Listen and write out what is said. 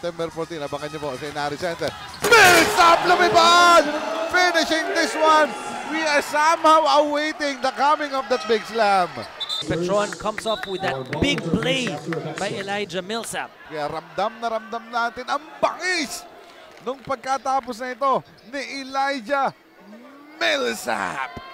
September 14, abangan nyo po sa Inari Center. Millsap lumipad! Finishing this one! We are somehow awaiting the coming of that big slam. Petron comes up with that big play by Elijah Millsap. Kaya ramdam na ramdam natin ang bangis nung pagkatapos na ito ni Elijah Millsap.